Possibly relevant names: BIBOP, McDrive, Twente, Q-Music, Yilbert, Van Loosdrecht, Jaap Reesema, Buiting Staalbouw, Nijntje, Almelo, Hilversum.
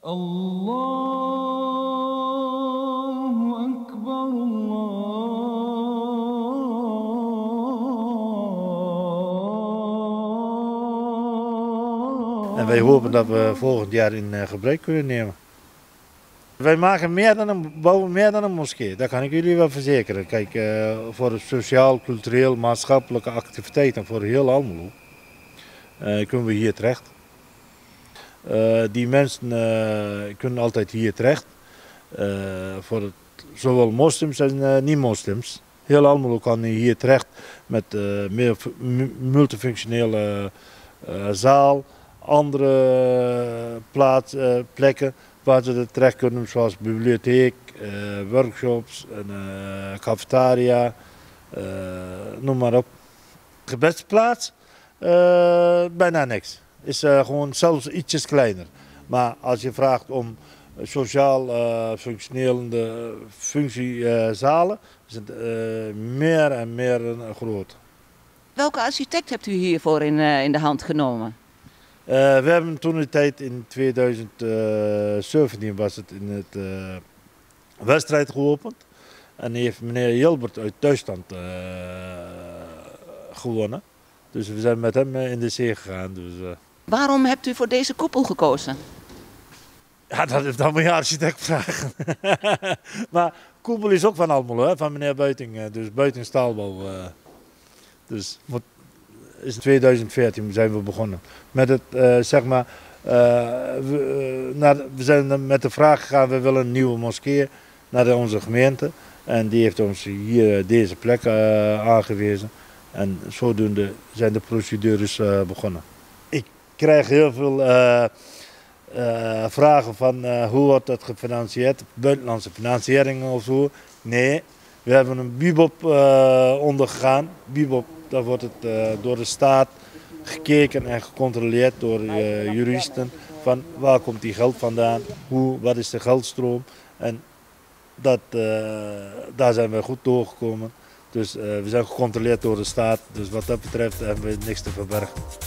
Allahu Akbar, Allah. En wij hopen dat we volgend jaar in gebruik kunnen nemen. Wij maken bouwen meer dan een moskee, dat kan ik jullie wel verzekeren. Kijk, voor sociaal, cultureel, maatschappelijke activiteiten, voor heel Almelo, kunnen we hier terecht. Die mensen kunnen altijd hier terecht, voor zowel moslims en niet-moslims. Heel Almelo kan hier terecht met meer multifunctionele zaal, andere plekken. Waar ze terecht kunnen, zoals bibliotheek, workshops, cafetaria, noem maar op. Gebedsplaats, bijna niks. Is gewoon zelfs ietsjes kleiner. Maar als je vraagt om sociaal functionerende functiezalen, is het meer en meer groot. Welke architect hebt u hiervoor in de hand genomen? We hebben toen de tijd in 2017 was het in het wedstrijd geopend. En die heeft meneer Yilbert uit Duitsland gewonnen. Dus we zijn met hem in de zee gegaan. Dus, waarom hebt u voor deze koepel gekozen? Ja, dat moet je architect vragen. Maar koepel is ook van Almelo, hè? Van meneer Buiting, dus Buiting Staalbouw. Dus moet... In 2014 zijn we begonnen. Met het, zeg maar, we zijn met de vraag gegaan, we willen een nieuwe moskee naar onze gemeente. En die heeft ons hier deze plek aangewezen. En zodoende zijn de procedures begonnen. Ik krijg heel veel vragen van hoe wordt dat gefinancierd, buitenlandse financiering of zo. Nee, we hebben een BIBOP ondergegaan. BIBOP. Dan wordt het door de staat gekeken en gecontroleerd door juristen. Van waar komt die geld vandaan, wat is de geldstroom. En daar zijn we goed doorgekomen. Dus we zijn gecontroleerd door de staat. Dus wat dat betreft hebben we niks te verbergen.